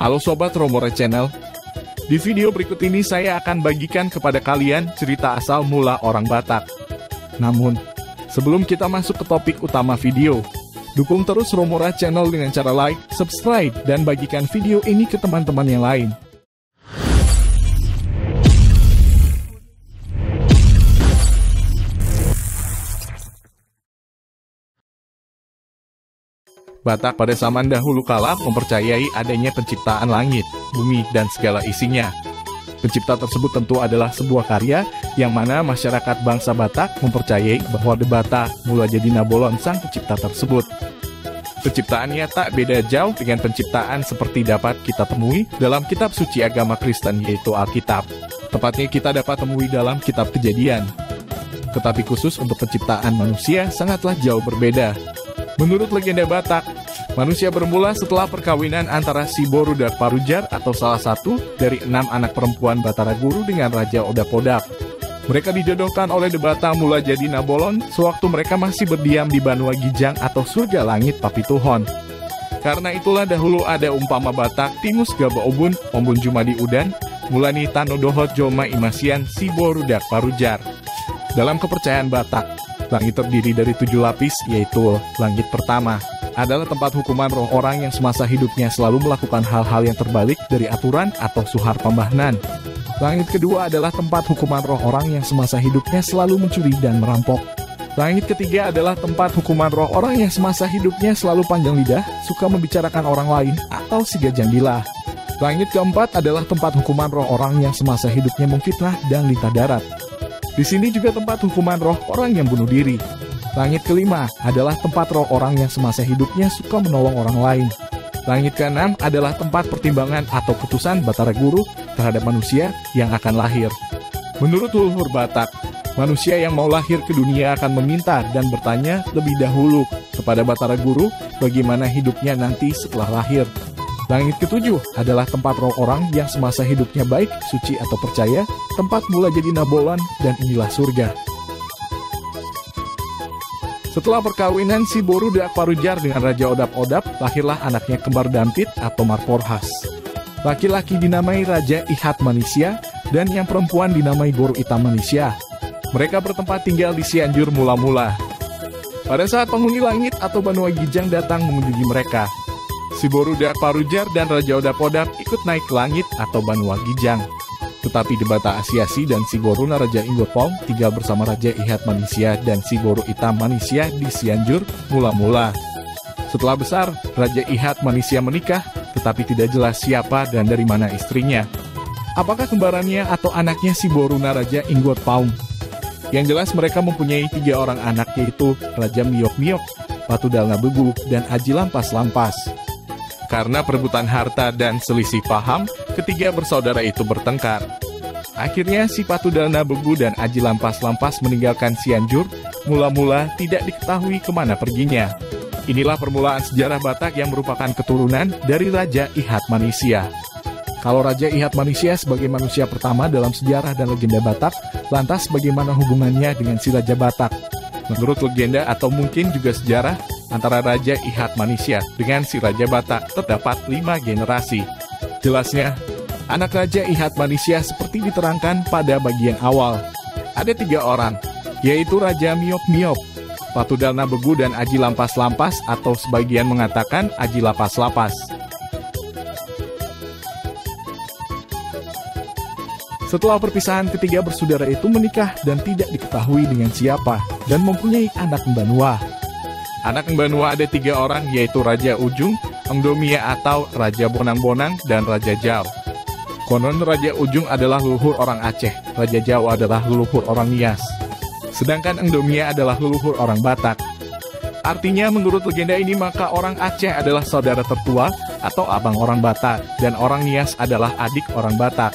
Halo Sobat Romora Channel, di video berikut ini saya akan bagikan kepada kalian cerita asal mula orang Batak. Namun, sebelum kita masuk ke topik utama video, dukung terus Romora Channel dengan cara like, subscribe, dan bagikan video ini ke teman-teman yang lain. Batak pada zaman dahulu kala mempercayai adanya penciptaan langit, bumi, dan segala isinya. Pencipta tersebut tentu adalah sebuah karya yang mana masyarakat bangsa Batak mempercayai bahwa debata Mulajadi Nabolon sang pencipta tersebut. Penciptaannya tak beda jauh dengan penciptaan seperti dapat kita temui dalam kitab suci agama Kristen yaitu Alkitab. Tepatnya kita dapat temui dalam kitab Kejadian. Tetapi khusus untuk penciptaan manusia sangatlah jauh berbeda. Menurut legenda Batak, manusia bermula setelah perkawinan antara Siboru Deak Parujar atau salah satu dari 6 anak perempuan Batara Guru dengan Raja Odapodap. Mereka dijodohkan oleh debata Mulajadi Nabolon sewaktu mereka masih berdiam di Banua Ginjang atau surga langit Papituhon. Karena itulah dahulu ada umpama Batak tingus gaba obun, ombun jumadi udan, mulani tanodoho joma imasian Siboru Deak Parujar. Dalam kepercayaan Batak, langit terdiri dari 7 lapis, yaitu langit pertama adalah tempat hukuman roh orang yang semasa hidupnya selalu melakukan hal-hal yang terbalik dari aturan atau suhar pembahnan. Langit kedua adalah tempat hukuman roh orang yang semasa hidupnya selalu mencuri dan merampok. Langit ketiga adalah tempat hukuman roh orang yang semasa hidupnya selalu panjang lidah, suka membicarakan orang lain, atau siga jandila. Langit keempat adalah tempat hukuman roh orang yang semasa hidupnya memfitnah dan lintah darat. Di sini juga tempat hukuman roh orang yang bunuh diri. Langit kelima adalah tempat roh orang yang semasa hidupnya suka menolong orang lain. Langit keenam adalah tempat pertimbangan atau putusan Batara Guru terhadap manusia yang akan lahir. Menurut leluhur Batak, manusia yang mau lahir ke dunia akan meminta dan bertanya lebih dahulu kepada Batara Guru bagaimana hidupnya nanti setelah lahir. Langit ketujuh adalah tempat roh orang yang semasa hidupnya baik, suci atau percaya, tempat Mulajadi Nabolon, dan inilah surga. Setelah perkawinan Siboru Deak Parujar dengan Raja Odap-Odap, lahirlah anaknya kembar Dampit atau Marporhas. Laki-laki dinamai Raja Ihat Manisia, dan yang perempuan dinamai Boru Itam Manisia. Mereka bertempat tinggal di Sianjur mula-mula. Pada saat penghuni langit atau Banua Ginjang datang mengunjungi mereka, Siboru Deak Parujar dan Raja Odapodap ikut naik ke langit atau Banua Ginjang. Tetapi debata Asi Asi dan Siboru Naraja Inggopong tinggal bersama Raja Ihat Manisia dan Siboru Itam Manisia di Sianjur mula-mula. Setelah besar, Raja Ihat Manisia menikah, tetapi tidak jelas siapa dan dari mana istrinya. Apakah kembarannya atau anaknya Siboru Naraja Inggopong? Yang jelas mereka mempunyai 3 orang anak yaitu Raja Miok-Miok, Patudalna Begu, dan Aji Lampas-Lampas. Karena perebutan harta dan selisih paham, ketiga bersaudara itu bertengkar. Akhirnya si Patudalna Begu dan Aji Lampas-Lampas meninggalkan Sianjur, mula-mula tidak diketahui kemana perginya. Inilah permulaan sejarah Batak yang merupakan keturunan dari Raja Ihat Manisia. Kalau Raja Ihat Manisia sebagai manusia pertama dalam sejarah dan legenda Batak, lantas bagaimana hubungannya dengan si Raja Batak? Menurut legenda atau mungkin juga sejarah, antara Raja Ihat Manisia dengan si Raja Batak terdapat 5 generasi. Jelasnya, anak Raja Ihat Manisia seperti diterangkan pada bagian awal. Ada 3 orang, yaitu Raja Miok-Miok, Patudalna Begu, dan Aji Lampas-Lampas atau sebagian mengatakan Aji Lapas-Lapas. Setelah perpisahan, ketiga bersaudara itu menikah dan tidak diketahui dengan siapa dan mempunyai anak Banua. Anak Banua ada 3 orang, yaitu Raja Ujung, Engdomia atau Raja Bonang-Bonang, dan Raja Jau. Konon Raja Ujung adalah leluhur orang Aceh, Raja Jau adalah leluhur orang Nias. Sedangkan Engdomia adalah leluhur orang Batak. Artinya menurut legenda ini maka orang Aceh adalah saudara tertua atau abang orang Batak, dan orang Nias adalah adik orang Batak.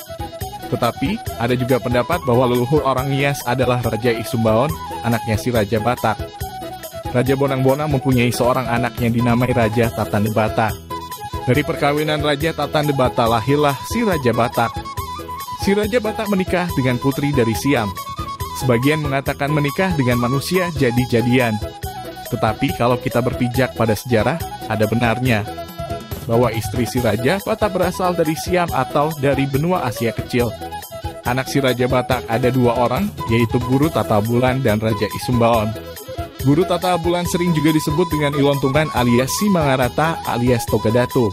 Tetapi ada juga pendapat bahwa leluhur orang Nias adalah Raja Isumbaon, anaknya si Raja Batak. Raja Bonang-Bonang mempunyai seorang anak yang dinamai Raja Tatane Batak. Dari perkawinan Raja Tatan Debata lahirlah si Raja Batak. Si Raja Batak menikah dengan putri dari Siam. Sebagian mengatakan menikah dengan manusia jadi-jadian. Tetapi kalau kita berpijak pada sejarah, ada benarnya. Bahwa istri si Raja Batak berasal dari Siam atau dari benua Asia Kecil. Anak si Raja Batak ada dua orang, yaitu Guru Tatea Bulan dan Raja Isumbaon. Guru Tatea Bulan sering juga disebut dengan Ilon Tunggan alias Simangarata alias Togadato.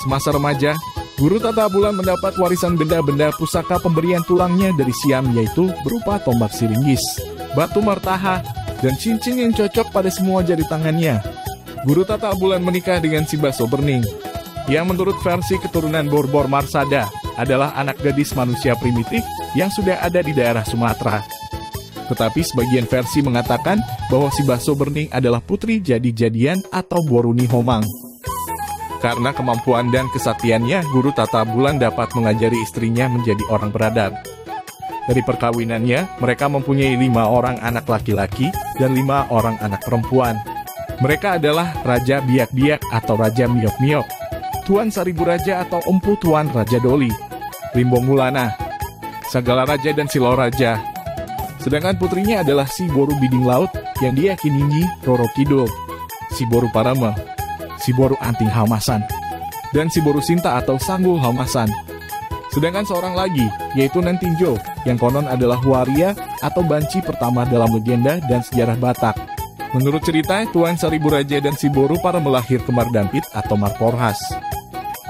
Semasa remaja, Guru Tatea Bulan mendapat warisan benda-benda pusaka pemberian tulangnya dari Siam, yaitu berupa tombak silinggis, batu martaha, dan cincin yang cocok pada semua jari tangannya. Guru Tatea Bulan menikah dengan Sibaso Berning, yang menurut versi keturunan Borbor Marsada adalah anak gadis manusia primitif yang sudah ada di daerah Sumatera. Tetapi sebagian versi mengatakan bahwa Sibaso Berning adalah putri jadi-jadian atau Boruni Homang. Karena kemampuan dan kesaktiannya, Guru Tatea Bulan dapat mengajari istrinya menjadi orang beradab. Dari perkawinannya, mereka mempunyai 5 orang anak laki-laki dan 5 orang anak perempuan. Mereka adalah Raja Biak-Biak atau Raja Miok-Miok, Tuan Saribu Raja atau Empu Tuan Raja Doli, Limbong Mulana, Sagala Raja dan Silo Raja. Sedangkan putrinya adalah Siboru Biding Laut yang diyakini Roro Kidul, Siboru Parama, Siboru Anting Hamasan, dan Siboru Sinta atau Sanggul Haumasan. Sedangkan seorang lagi, yaitu Nantinjo, yang konon adalah waria atau banci pertama dalam legenda dan sejarah Batak. Menurut cerita, Tuan Saribu Raja dan Siboru Parama lahir ke Mardampit atau Marporhas.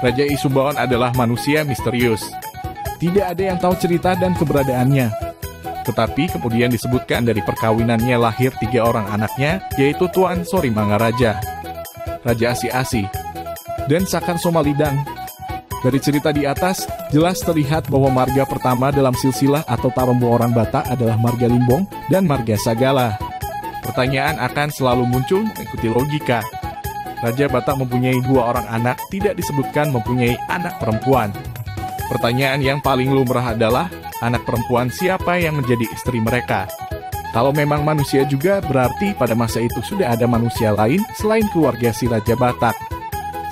Raja Isumbaon adalah manusia misterius. Tidak ada yang tahu cerita dan keberadaannya. Tetapi kemudian disebutkan dari perkawinannya lahir 3 orang anaknya, yaitu Tuan Sorimangaraja, Raja Asi Asi, dan Sakan Somalidang. Dari cerita di atas, jelas terlihat bahwa marga pertama dalam silsilah atau Taromboran Batak adalah marga Limbong dan marga Sagala. Pertanyaan akan selalu muncul mengikuti logika. Raja Batak mempunyai 2 orang anak, tidak disebutkan mempunyai anak perempuan. Pertanyaan yang paling lumrah adalah, anak perempuan siapa yang menjadi istri mereka? Kalau memang manusia juga, berarti pada masa itu sudah ada manusia lain selain keluarga si Raja Batak.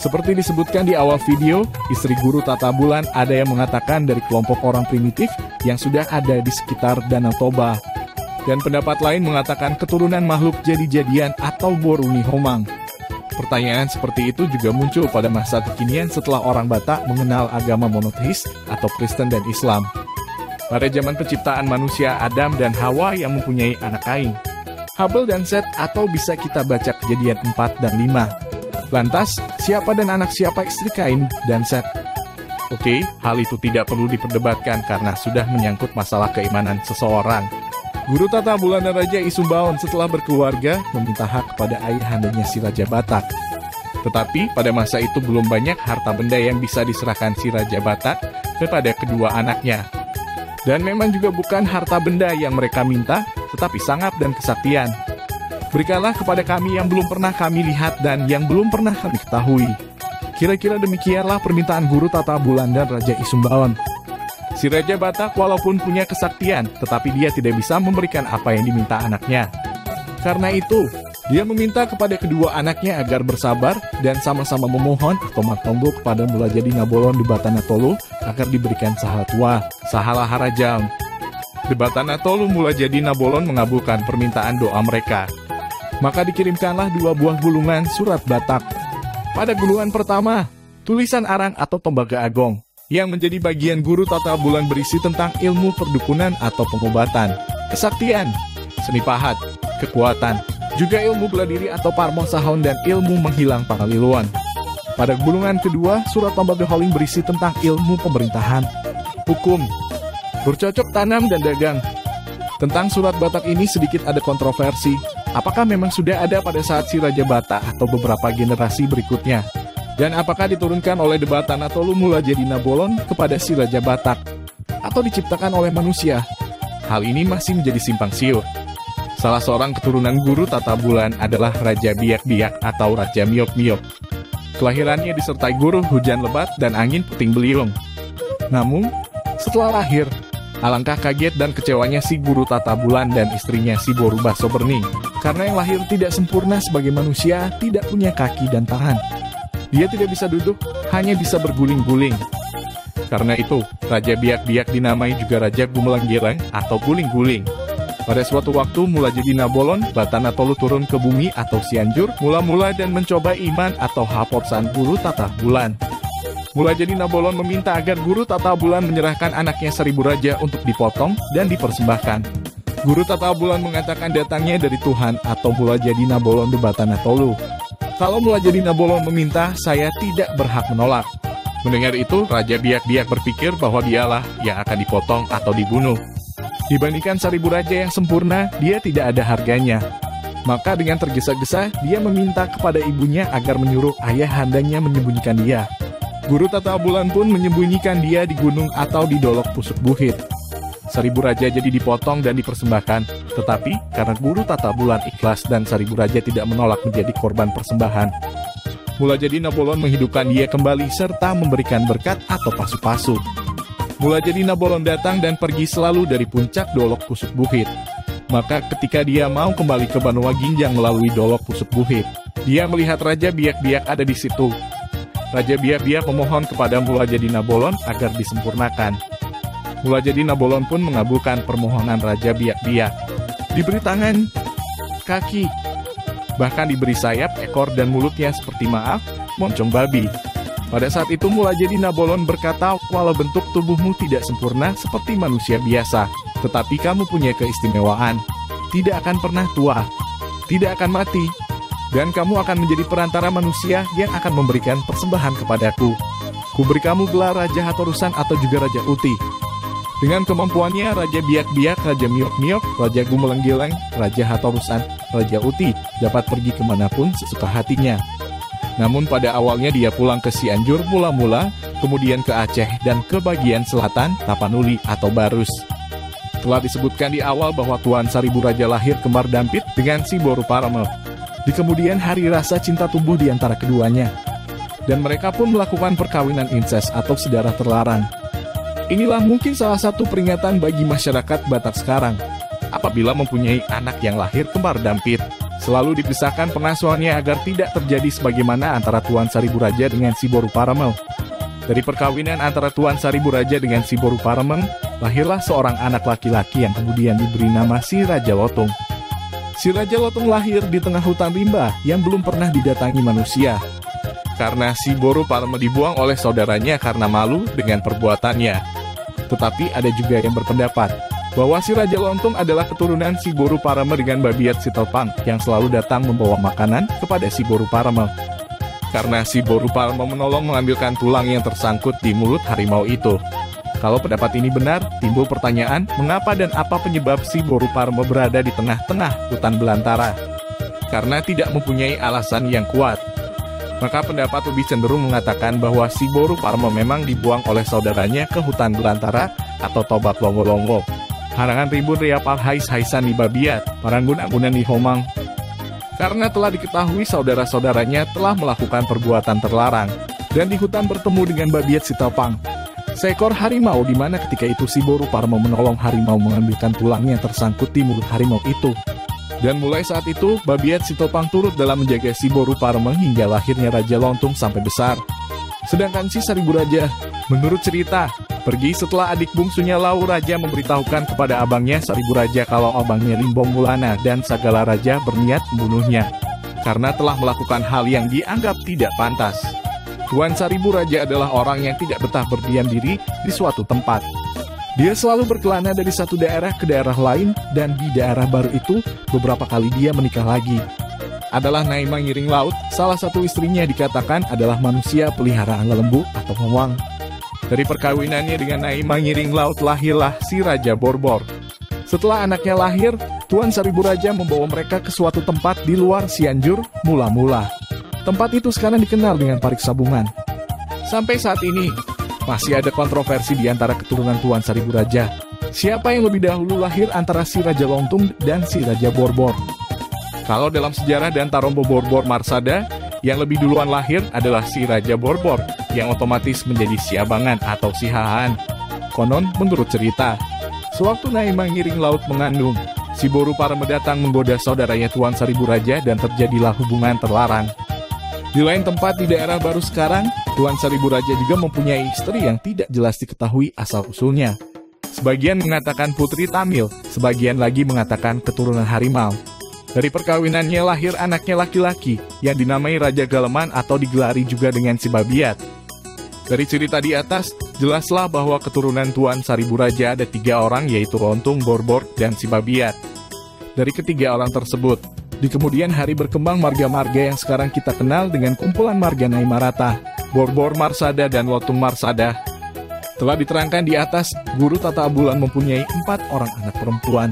Seperti disebutkan di awal video, istri Guru Tatea Bulan ada yang mengatakan dari kelompok orang primitif yang sudah ada di sekitar Danau Toba. Dan pendapat lain mengatakan keturunan makhluk jadi-jadian atau Boruni Homang. Pertanyaan seperti itu juga muncul pada masa kekinian setelah orang Batak mengenal agama monoteis atau Kristen dan Islam. Pada zaman penciptaan manusia, Adam dan Hawa yang mempunyai anak Kain, Habel dan Set, atau bisa kita baca Kejadian 4 dan 5. Lantas, siapa dan anak siapa istri Kain dan Set? Oke, hal itu tidak perlu diperdebatkan karena sudah menyangkut masalah keimanan seseorang. Guru Tatea Bulan dan Raja Isumbaon setelah berkeluarga meminta hak kepada ayahandanya si Raja Batak. Tetapi pada masa itu belum banyak harta benda yang bisa diserahkan si Raja Batak kepada kedua anaknya. Dan memang juga bukan harta benda yang mereka minta, tetapi sangap dan kesaktian. Berikanlah kepada kami yang belum pernah kami lihat dan yang belum pernah kami ketahui. Kira-kira demikianlah permintaan Guru Tatea Bulan dan Raja Isumbaon. Si Raja Batak walaupun punya kesaktian, tetapi dia tidak bisa memberikan apa yang diminta anaknya. Karena itu, dia meminta kepada kedua anaknya agar bersabar dan sama-sama memohon atau martombo kepada Mulajadi Nabolon Debata Natolu agar diberikan sahatua, sahalahharajam. Debata Natolu Mulajadi Nabolon mengabulkan permintaan doa mereka. Maka dikirimkanlah 2 buah gulungan surat Batak. Pada gulungan pertama, tulisan arang atau tembaga agong, yang menjadi bagian Guru Tatea Bulan berisi tentang ilmu perdukunan atau pengobatan, kesaktian, seni pahat, kekuatan, juga ilmu bela diri atau parmo sahon dan ilmu menghilang pangaliluan. Pada gulungan kedua, surat tembaga holing berisi tentang ilmu pemerintahan, hukum, bercocok tanam dan dagang. Tentang surat Batak ini sedikit ada kontroversi. Apakah memang sudah ada pada saat si Raja Batak atau beberapa generasi berikutnya? Dan apakah diturunkan oleh Debata Natolu Mulajadi Nabolon kepada si Raja Batak? Atau diciptakan oleh manusia? Hal ini masih menjadi simpang siur. Salah seorang keturunan Guru Tatea Bulan adalah Raja Biak-Biak atau Raja Miok-Miok. Kelahirannya disertai guru hujan lebat dan angin puting beliung. Namun, setelah lahir, alangkah kaget dan kecewanya si Guru Tatea Bulan dan istrinya Siboru Baso Berning, karena yang lahir tidak sempurna sebagai manusia, tidak punya kaki dan tangan. Dia tidak bisa duduk, hanya bisa berguling-guling. Karena itu, Raja Biak-Biak dinamai juga Raja Gumelang-Girang atau Guling-Guling. Pada suatu waktu Mulajadi Nabolon, Batanatolu turun ke bumi atau Sianjur, mula-mula dan mencoba iman atau hapotsan Guru Tatea Bulan. Mulajadi Nabolon meminta agar Guru Tatea Bulan menyerahkan anaknya Saribu Raja untuk dipotong dan dipersembahkan. Guru Tatea Bulan mengatakan datangnya dari Tuhan atau Mulajadi Nabolon de Batanatolu. Kalau Mulajadi Nabolon meminta, saya tidak berhak menolak. Mendengar itu, Raja Biak-Biak berpikir bahwa dialah yang akan dipotong atau dibunuh. Dibandingkan Saribu Raja yang sempurna, dia tidak ada harganya. Maka dengan tergesa-gesa, dia meminta kepada ibunya agar menyuruh ayahandanya menyembunyikan dia. Guru Tatea Bulan pun menyembunyikan dia di gunung atau di Dolok Pusuk Buhit. Saribu Raja jadi dipotong dan dipersembahkan, tetapi karena Guru Tatea Bulan ikhlas dan Saribu Raja tidak menolak menjadi korban persembahan. Mulajadi Nabolon menghidupkan dia kembali serta memberikan berkat atau pasu-pasu. Mulajadi Nabolon datang dan pergi selalu dari puncak Dolok Pusuk Buhit. Maka ketika dia mau kembali ke Banua Ginjang melalui Dolok Pusuk Buhit, dia melihat Raja Biak-Biak ada di situ. Raja Biak-Biak memohon kepada Mulajadi Nabolon agar disempurnakan. Mulajadi Nabolon pun mengabulkan permohonan Raja Biak-Biak. Diberi tangan, kaki, bahkan diberi sayap, ekor, dan mulutnya seperti maaf, moncong babi. Pada saat itu Mulajadi Nabolon berkata, walau bentuk tubuhmu tidak sempurna seperti manusia biasa, tetapi kamu punya keistimewaan. Tidak akan pernah tua, tidak akan mati, dan kamu akan menjadi perantara manusia yang akan memberikan persembahan kepadaku. Kuberi kamu gelar Raja Hatorusan atau juga Raja Uti. Dengan kemampuannya, Raja Biak-Biak, Raja Miok-Miok, Raja Gumelang-Gilang, Raja Hatorusan, Raja Uti dapat pergi kemanapun sesuka hatinya. Namun pada awalnya dia pulang ke Sianjur mula-mula, kemudian ke Aceh dan ke bagian selatan, Tapanuli atau Barus. Telah disebutkan di awal bahwa Tuan Saribu Raja lahir kembar dampit dengan si Boru Parama. Di kemudian hari rasa cinta tumbuh di antara keduanya. Dan mereka pun melakukan perkawinan inses atau saudara terlarang. Inilah mungkin salah satu peringatan bagi masyarakat Batak sekarang. Apabila mempunyai anak yang lahir kembar dampit, selalu dipisahkan pengasuhannya agar tidak terjadi sebagaimana antara Tuan Saribu Raja dengan Siboru Parameng. Dari perkawinan antara Tuan Saribu Raja dengan Siboru Parameng, lahirlah seorang anak laki-laki yang kemudian diberi nama si Raja Lontung. Si Raja Lontung lahir di tengah hutan rimba yang belum pernah didatangi manusia. Karena Siboru Parama dibuang oleh saudaranya karena malu dengan perbuatannya. Tetapi ada juga yang berpendapat bahwa si Raja Lontung adalah keturunan Siboru Parama dengan Babiat Sitelpang yang selalu datang membawa makanan kepada Siboru Parama. Karena Siboru Parama menolong mengambilkan tulang yang tersangkut di mulut harimau itu. Kalau pendapat ini benar, timbul pertanyaan mengapa dan apa penyebab Siboru Parama berada di tengah-tengah hutan belantara. Karena tidak mempunyai alasan yang kuat. Maka pendapat lebih cenderung mengatakan bahwa Siboru Parama memang dibuang oleh saudaranya ke hutan belantara atau Tobat Longo-Longo. Harangan ribun riapal hais-haisan di babiat, paranggunan-gunan di homang. Karena telah diketahui saudara-saudaranya telah melakukan perbuatan terlarang, dan di hutan bertemu dengan Babiat Sitelpang. Seekor harimau di mana ketika itu Siboru Parama menolong harimau mengambilkan tulangnya tersangkut di mulut harimau itu. Dan mulai saat itu, Babiat Sitelpang turut dalam menjaga Siboru Parama hingga lahirnya Raja Lontung sampai besar. Sedangkan si Saribu Raja, menurut cerita, pergi setelah adik bungsunya Lau Raja memberitahukan kepada abangnya Saribu Raja kalau abangnya Limbong Mulana dan Sagala Raja berniat membunuhnya. Karena telah melakukan hal yang dianggap tidak pantas. Tuan Saribu Raja adalah orang yang tidak betah berdiam diri di suatu tempat. Dia selalu berkelana dari satu daerah ke daerah lain, dan di daerah baru itu, beberapa kali dia menikah lagi. Adalah Nai Mangiring Laut, salah satu istrinya dikatakan adalah manusia peliharaan lembu atau hewang. Dari perkawinannya dengan Nai Mangiring Laut lahirlah si Raja Borbor. Setelah anaknya lahir, Tuan Saribu Raja membawa mereka ke suatu tempat di luar Sianjur mula-mula. Tempat itu sekarang dikenal dengan Parik Sabungan. Sampai saat ini, masih ada kontroversi di antara keturunan Tuan Saribu Raja. Siapa yang lebih dahulu lahir antara si Raja Lontung dan si Raja Borbor? Kalau dalam sejarah dan tarombo Borbor Marsada, yang lebih duluan lahir adalah si Raja Borbor, yang otomatis menjadi si Abangan atau si Hahaan. Konon menurut cerita, sewaktu Nai Mangiring Laut mengandung, Siboru Parama datang menggoda saudaranya Tuan Saribu Raja dan terjadilah hubungan terlarang. Di lain tempat di daerah baru sekarang, Tuan Saribu Raja juga mempunyai istri yang tidak jelas diketahui asal-usulnya. Sebagian mengatakan putri Tamil, sebagian lagi mengatakan keturunan harimau. Dari perkawinannya lahir anaknya laki-laki, yang dinamai Raja Galeman atau digelari juga dengan Sibabiat. Dari cerita di atas, jelaslah bahwa keturunan Tuan Saribu Raja ada 3 orang yaitu Lontung, Borbor, dan Sibabiat. Dari ketiga orang tersebut, di kemudian hari berkembang marga-marga yang sekarang kita kenal dengan kumpulan marga Nai Marata, Borbor Marsada, dan Lontung Marsada. Telah diterangkan di atas, Guru Tatea Bulan mempunyai 4 orang anak perempuan.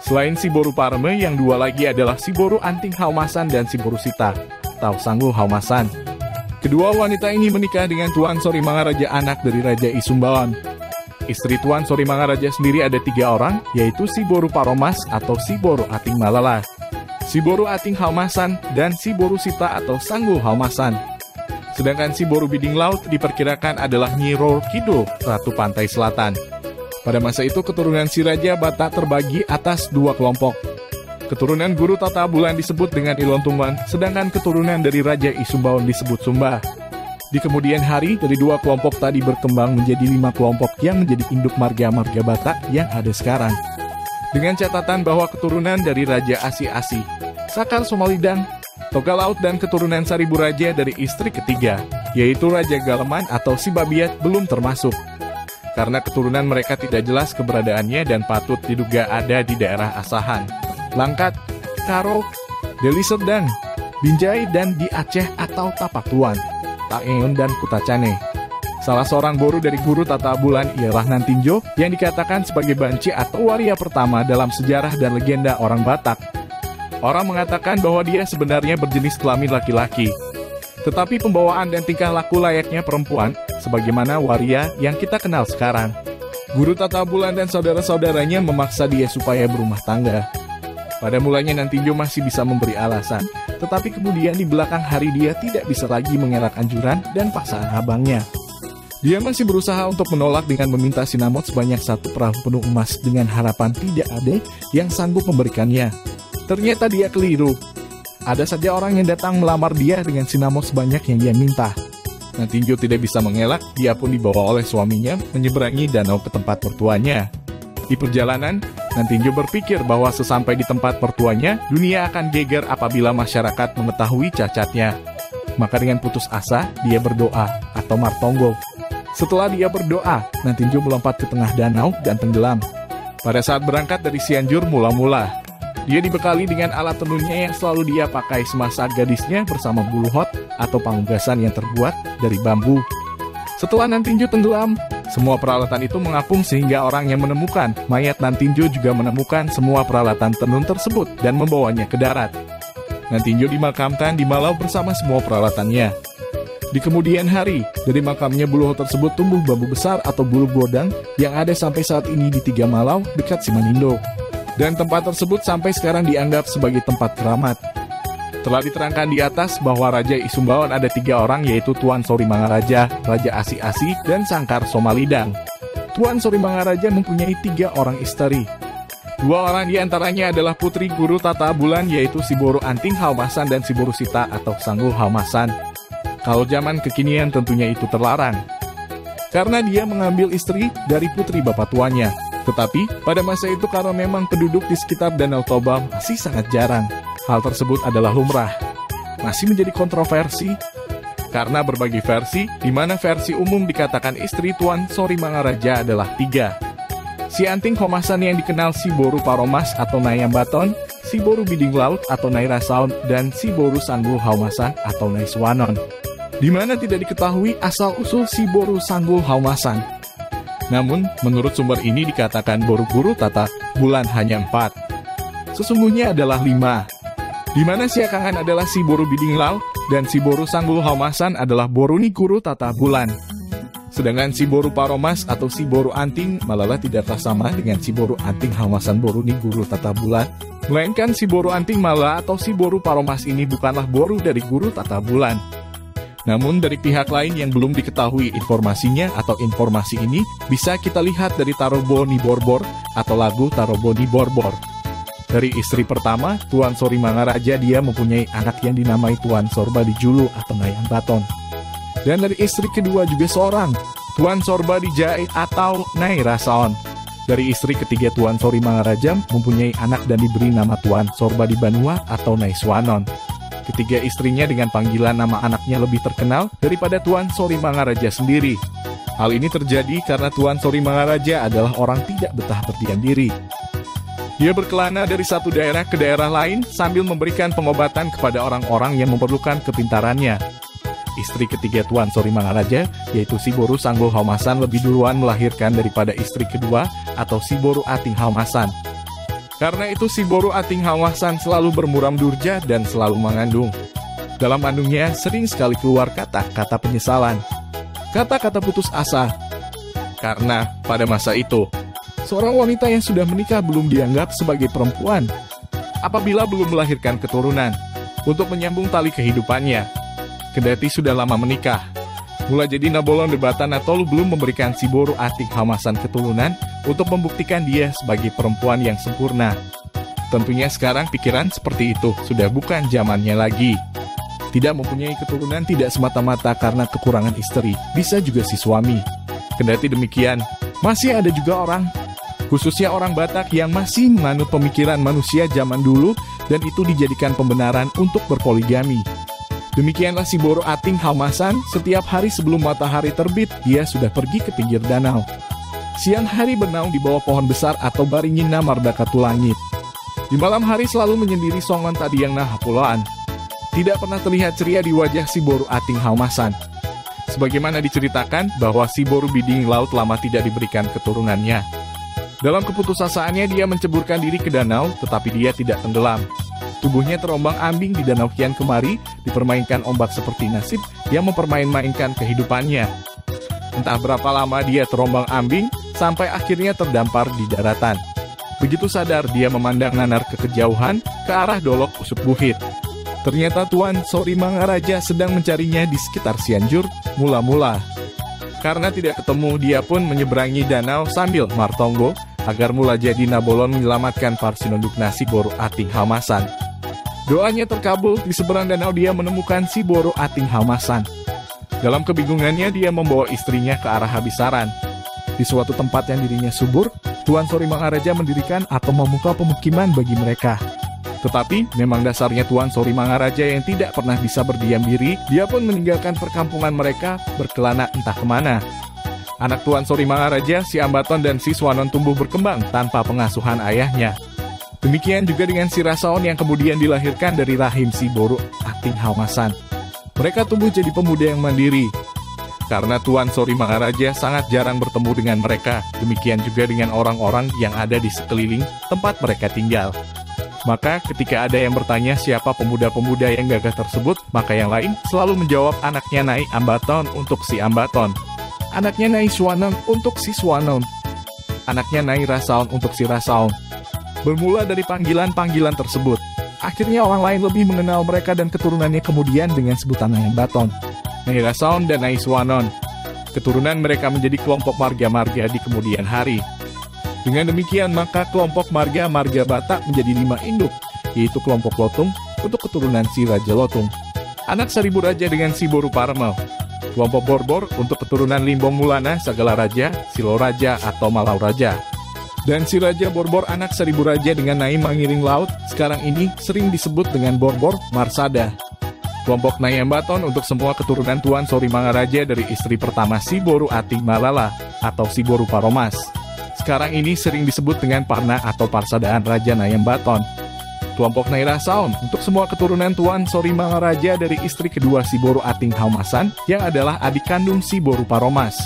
Selain Siboru Parama, yang 2 lagi adalah Siboru Anting Haumasan dan Siboru Sita, atau Sanggul Haumasan. Kedua wanita ini menikah dengan Tuan Sorimangaraja, anak dari Raja Isumbaon. Istri Tuan Sorimangaraja sendiri ada 3 orang, yaitu Siboru Paromas atau Siboru Ating Malalah, Siboru Ating Haumasan, dan Siboru Sita atau Sanggul Haumasan. Sedangkan Siboru Biding Laut diperkirakan adalah Nyi Rorkido, Ratu Pantai Selatan. Pada masa itu keturunan si Raja Batak terbagi atas 2 kelompok. Keturunan Guru Tatea Bulan disebut dengan Ilontungan, sedangkan keturunan dari Raja Isumbaon disebut Sumba. Di kemudian hari dari 2 kelompok tadi berkembang menjadi 5 kelompok yang menjadi induk marga-marga Batak yang ada sekarang. Dengan catatan bahwa keturunan dari Raja Asi Asi, Sakan Somalidang, Toga Laut dan keturunan Saribu Raja dari istri ketiga, yaitu Raja Galeman atau Sibabiat, belum termasuk. Karena keturunan mereka tidak jelas keberadaannya dan patut diduga ada di daerah Asahan, Langkat, Karo, Deli Serdang, Binjai, dan di Aceh atau Tapak Tuan, Taeon, dan Kutacane. Salah seorang boru dari Guru Tatea Bulan ialah Nantinjo, yang dikatakan sebagai banci atau waria pertama dalam sejarah dan legenda orang Batak. Orang mengatakan bahwa dia sebenarnya berjenis kelamin laki-laki. Tetapi pembawaan dan tingkah laku layaknya perempuan, sebagaimana waria yang kita kenal sekarang. Guru Tatea Bulan dan saudara-saudaranya memaksa dia supaya berumah tangga. Pada mulanya Nantinjo masih bisa memberi alasan, tetapi kemudian di belakang hari dia tidak bisa lagi mengelak anjuran dan paksaan abangnya. Dia masih berusaha untuk menolak dengan meminta sinamot sebanyak 1 perahu penuh emas dengan harapan tidak ada yang sanggup memberikannya. Ternyata dia keliru. Ada saja orang yang datang melamar dia dengan sinamot sebanyak yang dia minta. Nantinjo tidak bisa mengelak, dia pun dibawa oleh suaminya menyeberangi danau ke tempat mertuanya. Di perjalanan, Nantinjo berpikir bahwa sesampai di tempat mertuanya, dunia akan geger apabila masyarakat mengetahui cacatnya. Maka dengan putus asa, dia berdoa, atau martonggo. Setelah dia berdoa, Nantinjo melompat ke tengah danau dan tenggelam. Pada saat berangkat dari Sianjur mula-mula, dia dibekali dengan alat tenunnya yang selalu dia pakai semasa gadisnya bersama buluhot atau pangunggasan yang terbuat dari bambu. Setelah Nantinjo tenggelam, semua peralatan itu mengapung sehingga orang yang menemukan mayat Nantinjo juga menemukan semua peralatan tenun tersebut dan membawanya ke darat. Nantinjo dimakamkan di Malau bersama semua peralatannya. Di kemudian hari, dari makamnya buluhot tersebut tumbuh bambu besar atau bulu godang yang ada sampai saat ini di 3 Malau dekat Simanindo. Dan tempat tersebut sampai sekarang dianggap sebagai tempat keramat. Telah diterangkan di atas bahwa Raja Isumbaon ada 3 orang yaitu Tuan Sorimangaraja, Raja Asi Asi, dan Sangkar Somalidang. Tuan Sorimangaraja mempunyai 3 orang istri. 2 orang diantaranya adalah putri Guru Tatea Bulan yaitu Siboru Anting Haumasan dan Siboru Sita atau Sanggul Haumasan. Kalau zaman kekinian tentunya itu terlarang, karena dia mengambil istri dari putri bapak tuanya. Tetapi, pada masa itu karena memang penduduk di sekitar Danau Toba masih sangat jarang, hal tersebut adalah lumrah. Masih menjadi kontroversi, karena berbagai versi, di mana versi umum dikatakan istri Tuan Sorimangaraja adalah 3. Si Anting Haumasan yang dikenal Siboru Paromas atau Nai Ambaton, Siboru Biding Laut atau Nai Rasaon, dan Siboru Sanggul Haumasan atau Nai Suwanon. Di mana tidak diketahui asal-usul Siboru Sanggul Haumasan. Namun, menurut sumber ini dikatakan Guru Tatea Bulan hanya 4. Sesungguhnya adalah 5. Di mana Siakangan adalah Siboru Biding Laut dan Siboru Sanggul Haumasan adalah Boruni Guru Tatea Bulan. Sedangkan Siboru Paromas atau Siboru Anting Malalah tidaklah sama dengan Siboru Anting Haumasan Boruni Guru Tatea Bulan. Melainkan Siboru Anting Malalah atau Siboru Paromas ini bukanlah boru dari Guru Tatea Bulan. Namun dari pihak lain yang belum diketahui informasinya atau informasi ini bisa kita lihat dari Taroboni Borbor atau lagu Taroboni Borbor. Dari istri pertama, Tuan Sorimangaraja, dia mempunyai anak yang dinamai Tuan Sorba dijulu Atengayan Baton. Dan dari istri kedua juga seorang, Tuan Sorba dijait atau Nai Rasaon. Dari istri ketiga Tuan Sorimangaraja mempunyai anak dan diberi nama Tuan Sorba di Banua atau Nai Swanon. Ketiga istrinya dengan panggilan nama anaknya lebih terkenal daripada Tuan Sorimangaraja sendiri. Hal ini terjadi karena Tuan Sorimangaraja adalah orang tidak betah berdiam diri. Dia berkelana dari satu daerah ke daerah lain sambil memberikan pengobatan kepada orang-orang yang memerlukan kepintarannya. Istri ketiga Tuan Sorimangaraja, yaitu Siboru Sanggul Haumasan, lebih duluan melahirkan daripada istri kedua atau Siboru Ating Hamasan. Karena itu Siboru Ating Hamasan selalu bermuram durja dan selalu mengandung. Dalam andungnya sering sekali keluar kata-kata penyesalan, kata-kata putus asa. Karena pada masa itu, seorang wanita yang sudah menikah belum dianggap sebagai perempuan apabila belum melahirkan keturunan untuk menyambung tali kehidupannya. Kendati sudah lama menikah, Mulajadi Nabolon Debata Natolu belum memberikan Siboru Ating Hamasan keturunan untuk membuktikan dia sebagai perempuan yang sempurna. Tentunya sekarang pikiran seperti itu sudah bukan zamannya lagi. Tidak mempunyai keturunan tidak semata-mata karena kekurangan istri, bisa juga si suami. Kendati demikian, masih ada juga orang, khususnya orang Batak, yang masih menganut pemikiran manusia zaman dulu, dan itu dijadikan pembenaran untuk berpoligami. Demikianlah Siboru Ating Hamasan, setiap hari sebelum matahari terbit, dia sudah pergi ke pinggir danau. Siang hari bernaung di bawah pohon besar atau baringin mardakatu langit. Di malam hari selalu menyendiri songon tadi yang nah puloan. Tidak pernah terlihat ceria di wajah Siboru Ating Hamasan. Sebagaimana diceritakan bahwa Siboru Biding Laut lama tidak diberikan keturunannya. Dalam keputusasaannya dia menceburkan diri ke danau, tetapi dia tidak tenggelam. Tubuhnya terombang-ambing di danau kian kemari, dipermainkan ombak seperti nasib yang mempermain-mainkan kehidupannya. Entah berapa lama dia terombang-ambing, sampai akhirnya terdampar di daratan. Begitu sadar dia memandang nanar ke kejauhan, ke arah Dolok Pusuk Buhit. Ternyata Tuan Sorimangaraja sedang mencarinya di sekitar Sianjur, mula-mula. Karena tidak ketemu, dia pun menyeberangi danau sambil martonggo, agar Mulajadi Nabolon menyelamatkan parsinondukna Siboru Ating Hamasan. Doanya terkabul, di seberang danau dia menemukan Siboru Ating Hamasan. Dalam kebingungannya, dia membawa istrinya ke arah habisaran. Di suatu tempat yang dirinya subur, Tuan Sorimangaraja mendirikan atau membuka pemukiman bagi mereka. Tetapi, memang dasarnya Tuan Sorimangaraja yang tidak pernah bisa berdiam diri, dia pun meninggalkan perkampungan mereka, berkelana entah kemana. Anak Tuan Sorimangaraja, si Ambaton dan si Swanon tumbuh berkembang tanpa pengasuhan ayahnya. Demikian juga dengan si Rasaon yang kemudian dilahirkan dari rahim Siboru Ating Hamasan. Mereka tumbuh jadi pemuda yang mandiri. Karena Tuan Sorimangaraja sangat jarang bertemu dengan mereka, demikian juga dengan orang-orang yang ada di sekeliling tempat mereka tinggal. Maka ketika ada yang bertanya siapa pemuda-pemuda yang gagah tersebut, maka yang lain selalu menjawab anaknya Nai Ambaton untuk si Ambaton, anaknya Nai Swanon untuk si Swanon, anaknya Nai Rasaon untuk si Rasaon. Bermula dari panggilan-panggilan tersebut, akhirnya orang lain lebih mengenal mereka dan keturunannya kemudian dengan sebutan Nai Ambaton, Nai Rasaon dan Nai Swanon. Keturunan mereka menjadi kelompok marga-marga di kemudian hari. Dengan demikian, maka kelompok marga-marga Batak menjadi 5 induk, yaitu kelompok Lotung untuk keturunan si Raja Lotung, anak Saribu Raja dengan si Boru Parama, kelompok Borbor untuk keturunan Limbong Mulana, Sagala Raja, Silo Raja atau Malau Raja, dan si Raja Borbor anak Saribu Raja dengan Nai Mangiring Laut, sekarang ini sering disebut dengan Borbor Marsada. Kelompok Nai Ambaton untuk semua keturunan Tuan Sorimangaraja dari istri pertama Siboru Ating Malalah atau Siboru Paromas. Sekarang ini sering disebut dengan Parna atau Parsadaan Raja Nai Ambaton. Kelompok Nai Rasaon untuk semua keturunan Tuan Sorimangaraja dari istri kedua Siboru Ating Haumasan yang adalah adik kandung Siboru Paromas.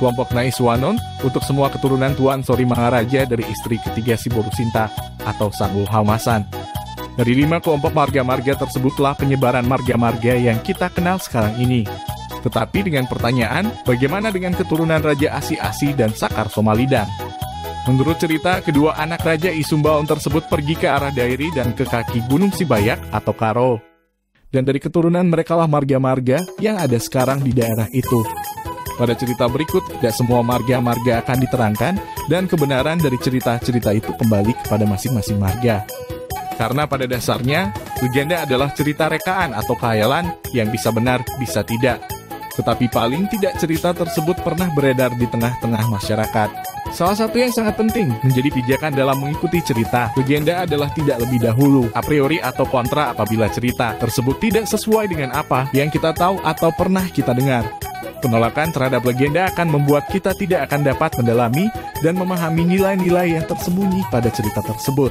Kelompok Nai Swanon untuk semua keturunan Tuan Sorimangaraja dari istri ketiga Siboru Sinta atau Sanggul Haumasan. Dari 5 kelompok marga-marga tersebutlah penyebaran marga-marga yang kita kenal sekarang ini. Tetapi dengan pertanyaan, bagaimana dengan keturunan Raja Asi Asi dan Sakan Somalidang? Menurut cerita, kedua anak Raja Isumbaon tersebut pergi ke arah Dairi dan ke kaki Gunung Sibayak atau Karo. Dan dari keturunan merekalah marga-marga yang ada sekarang di daerah itu. Pada cerita berikut, tidak semua marga-marga akan diterangkan dan kebenaran dari cerita-cerita itu kembali kepada masing-masing marga. Karena pada dasarnya, legenda adalah cerita rekaan atau khayalan yang bisa benar, bisa tidak. Tetapi paling tidak cerita tersebut pernah beredar di tengah-tengah masyarakat. Salah satu yang sangat penting menjadi pijakan dalam mengikuti cerita, legenda adalah tidak lebih dahulu, a priori atau kontra apabila cerita tersebut tidak sesuai dengan apa yang kita tahu atau pernah kita dengar. Penolakan terhadap legenda akan membuat kita tidak akan dapat mendalami dan memahami nilai-nilai yang tersembunyi pada cerita tersebut.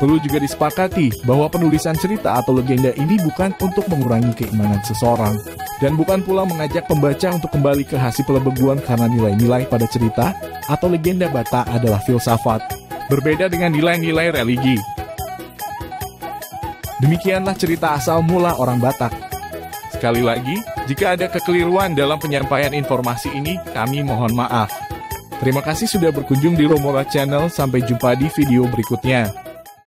Perlu juga disepakati bahwa penulisan cerita atau legenda ini bukan untuk mengurangi keimanan seseorang, dan bukan pula mengajak pembaca untuk kembali ke hasil pelebeguan karena nilai-nilai pada cerita atau legenda Batak adalah filsafat, berbeda dengan nilai-nilai religi. Demikianlah cerita asal mula orang Batak. Sekali lagi, jika ada kekeliruan dalam penyampaian informasi ini, kami mohon maaf. Terima kasih sudah berkunjung di Romora Channel, sampai jumpa di video berikutnya.